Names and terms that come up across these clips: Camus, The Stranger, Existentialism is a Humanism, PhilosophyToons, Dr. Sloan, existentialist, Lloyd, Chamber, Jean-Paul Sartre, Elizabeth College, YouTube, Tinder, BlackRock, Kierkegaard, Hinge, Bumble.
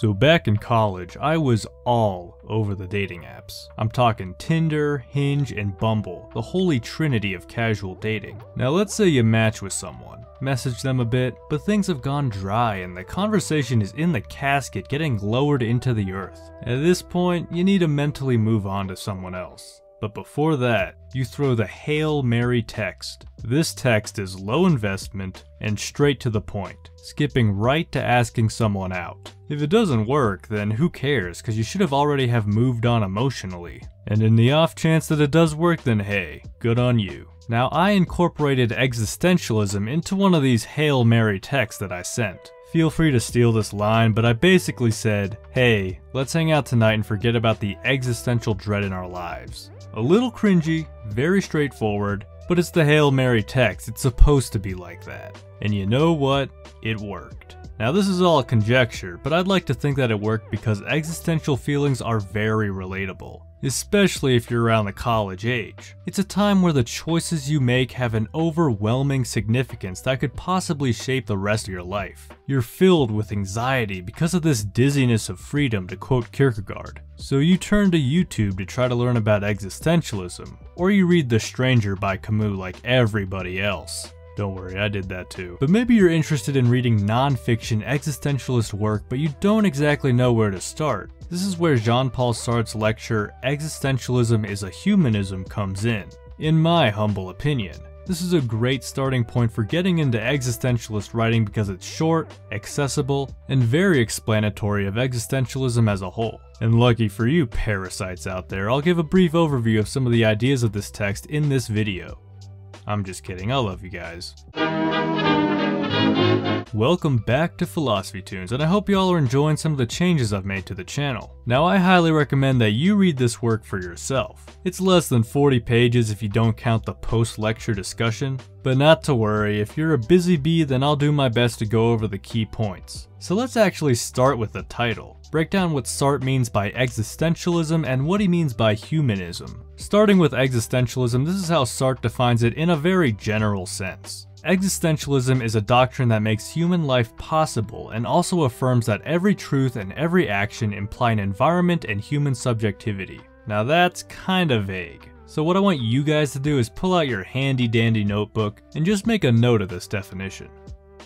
So back in college, I was all over the dating apps. I'm talking Tinder, Hinge, and Bumble, the holy trinity of casual dating. Now let's say you match with someone, message them a bit, but things have gone dry and the conversation is in the casket getting lowered into the earth. At this point, you need to mentally move on to someone else. But before that, you throw the Hail Mary text. This text is low investment and straight to the point, skipping right to asking someone out. If it doesn't work, then who cares, because you should have already have moved on emotionally. And in the off chance that it does work, then hey, good on you. Now I incorporated existentialism into one of these Hail Mary texts that I sent. Feel free to steal this line, but I basically said, hey, let's hang out tonight and forget about the existential dread in our lives. A little cringy, very straightforward, but it's the Hail Mary text, it's supposed to be like that. And you know what? It worked. Now this is all conjecture, but I'd like to think that it worked because existential feelings are very relatable, especially if you're around the college age. It's a time where the choices you make have an overwhelming significance that could possibly shape the rest of your life. You're filled with anxiety because of this dizziness of freedom, to quote Kierkegaard. So you turn to YouTube to try to learn about existentialism, or you read The Stranger by Camus like everybody else. Don't worry, I did that too. But maybe you're interested in reading non-fiction existentialist work, but you don't exactly know where to start. This is where Jean-Paul Sartre's lecture, Existentialism is a Humanism, comes in my humble opinion. This is a great starting point for getting into existentialist writing because it's short, accessible, and very explanatory of existentialism as a whole. And lucky for you parasites out there, I'll give a brief overview of some of the ideas of this text in this video. I'm just kidding, I love you guys. Welcome back to PhilosophyToons, and I hope y'all are enjoying some of the changes I've made to the channel. Now I highly recommend that you read this work for yourself. It's less than 40 pages if you don't count the post-lecture discussion, but not to worry, if you're a busy bee then I'll do my best to go over the key points. So let's actually start with the title. Break down what Sartre means by existentialism and what he means by humanism. Starting with existentialism, this is how Sartre defines it in a very general sense. Existentialism is a doctrine that makes human life possible and also affirms that every truth and every action imply an environment and human subjectivity. Now that's kinda vague. So what I want you guys to do is pull out your handy dandy notebook and just make a note of this definition.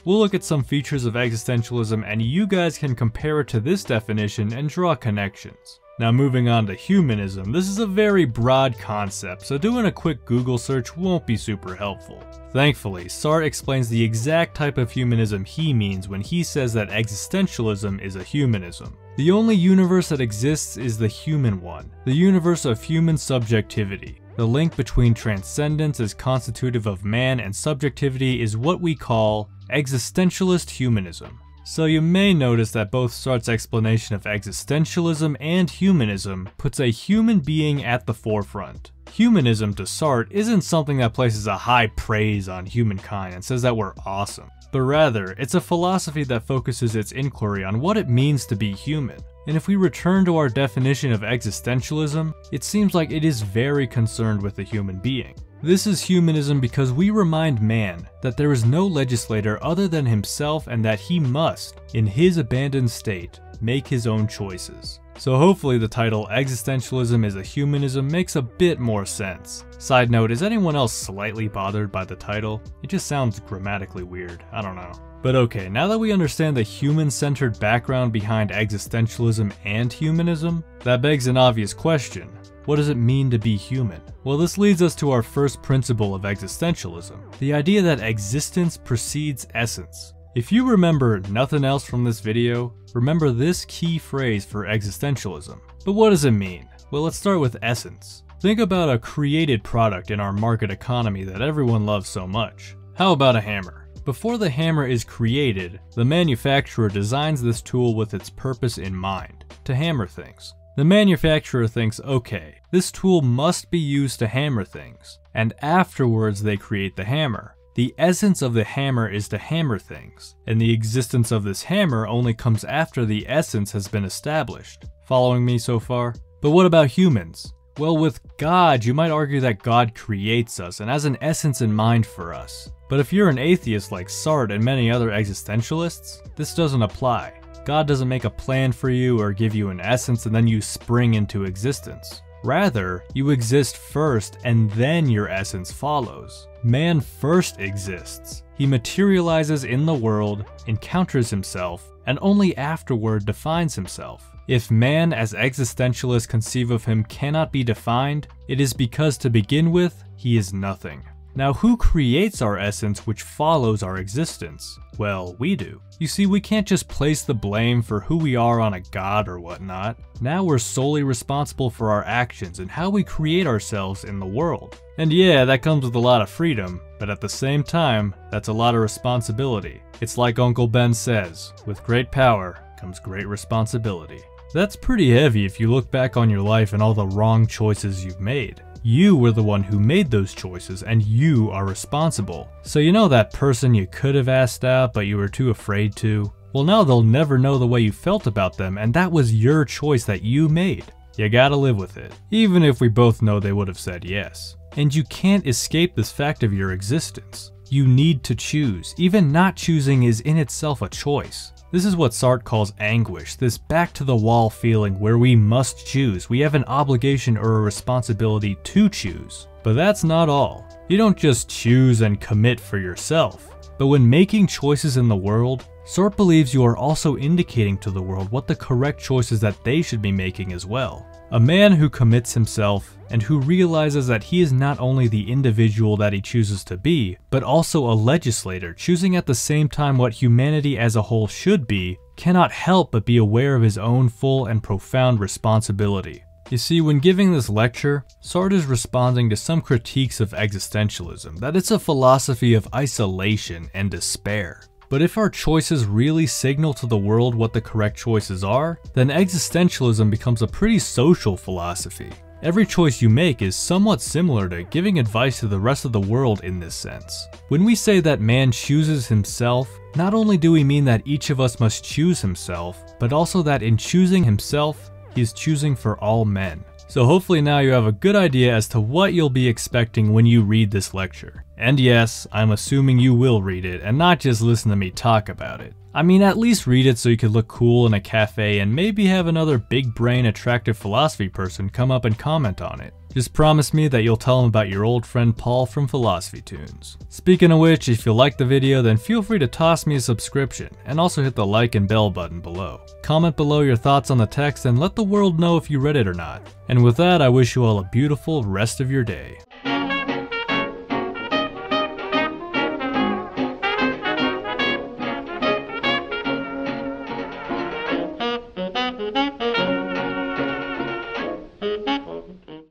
We'll look at some features of existentialism and you guys can compare it to this definition and draw connections. Now moving on to humanism, this is a very broad concept, so doing a quick Google search won't be super helpful. Thankfully, Sartre explains the exact type of humanism he means when he says that existentialism is a humanism. The only universe that exists is the human one, the universe of human subjectivity. The link between transcendence as constitutive of man and subjectivity is what we call existentialist humanism. So you may notice that both Sartre's explanation of existentialism and humanism puts a human being at the forefront. Humanism to Sartre isn't something that places a high praise on humankind and says that we're awesome, but rather it's a philosophy that focuses its inquiry on what it means to be human. And if we return to our definition of existentialism, it seems like it is very concerned with the human being. This is humanism because we remind man that there is no legislator other than himself and that he must, in his abandoned state, make his own choices. So hopefully the title Existentialism is a Humanism makes a bit more sense. Side note, is anyone else slightly bothered by the title? It just sounds grammatically weird, I don't know. But okay, now that we understand the human-centered background behind existentialism and humanism, that begs an obvious question. What does it mean to be human? Well, this leads us to our first principle of existentialism, the idea that existence precedes essence. If you remember nothing else from this video, remember this key phrase for existentialism. But what does it mean? Well, let's start with essence. Think about a created product in our market economy that everyone loves so much. How about a hammer? Before the hammer is created, the manufacturer designs this tool with its purpose in mind, to hammer things. The manufacturer thinks, okay, this tool must be used to hammer things, and afterwards they create the hammer. The essence of the hammer is to hammer things, and the existence of this hammer only comes after the essence has been established. Following me so far? But what about humans? Well, with God, you might argue that God creates us and has an essence in mind for us. But if you're an atheist like Sartre and many other existentialists, this doesn't apply. God doesn't make a plan for you or give you an essence and then you spring into existence. Rather, you exist first and then your essence follows. Man first exists. He materializes in the world, encounters himself, and only afterward defines himself. If man, as existentialists conceive of him, cannot be defined, it is because to begin with, he is nothing. Now, who creates our essence which follows our existence? Well, we do. You see, we can't just place the blame for who we are on a god or whatnot. Now we're solely responsible for our actions and how we create ourselves in the world. And yeah, that comes with a lot of freedom, but at the same time, that's a lot of responsibility. It's like Uncle Ben says, with great power comes great responsibility. That's pretty heavy if you look back on your life and all the wrong choices you've made. You were the one who made those choices and you are responsible. So you know that person you could have asked out but you were too afraid to? Well, now they'll never know the way you felt about them, and that was your choice that you made. You gotta live with it, even if we both know they would have said yes. And you can't escape this fact of your existence. You need to choose. Even not choosing is in itself a choice. This is what Sartre calls anguish, this back-to-the-wall feeling where we must choose. We have an obligation or a responsibility to choose. But that's not all. You don't just choose and commit for yourself. But when making choices in the world, Sartre believes you are also indicating to the world what the correct choices that they should be making as well. A man who commits himself and who realizes that he is not only the individual that he chooses to be, but also a legislator, choosing at the same time what humanity as a whole should be, cannot help but be aware of his own full and profound responsibility. You see, when giving this lecture, Sartre is responding to some critiques of existentialism, that it's a philosophy of isolation and despair. But if our choices really signal to the world what the correct choices are, then existentialism becomes a pretty social philosophy. Every choice you make is somewhat similar to giving advice to the rest of the world in this sense. When we say that man chooses himself, not only do we mean that each of us must choose himself, but also that in choosing himself, he is choosing for all men. So hopefully now you have a good idea as to what you'll be expecting when you read this lecture. And yes, I'm assuming you will read it and not just listen to me talk about it. I mean, at least read it so you could look cool in a cafe and maybe have another big brain attractive philosophy person come up and comment on it. Just promise me that you'll tell him about your old friend Paul from PhilosophyToons. Speaking of which, if you liked the video, then feel free to toss me a subscription and also hit the like and bell button below. Comment below your thoughts on the text and let the world know if you read it or not. And with that, I wish you all a beautiful rest of your day.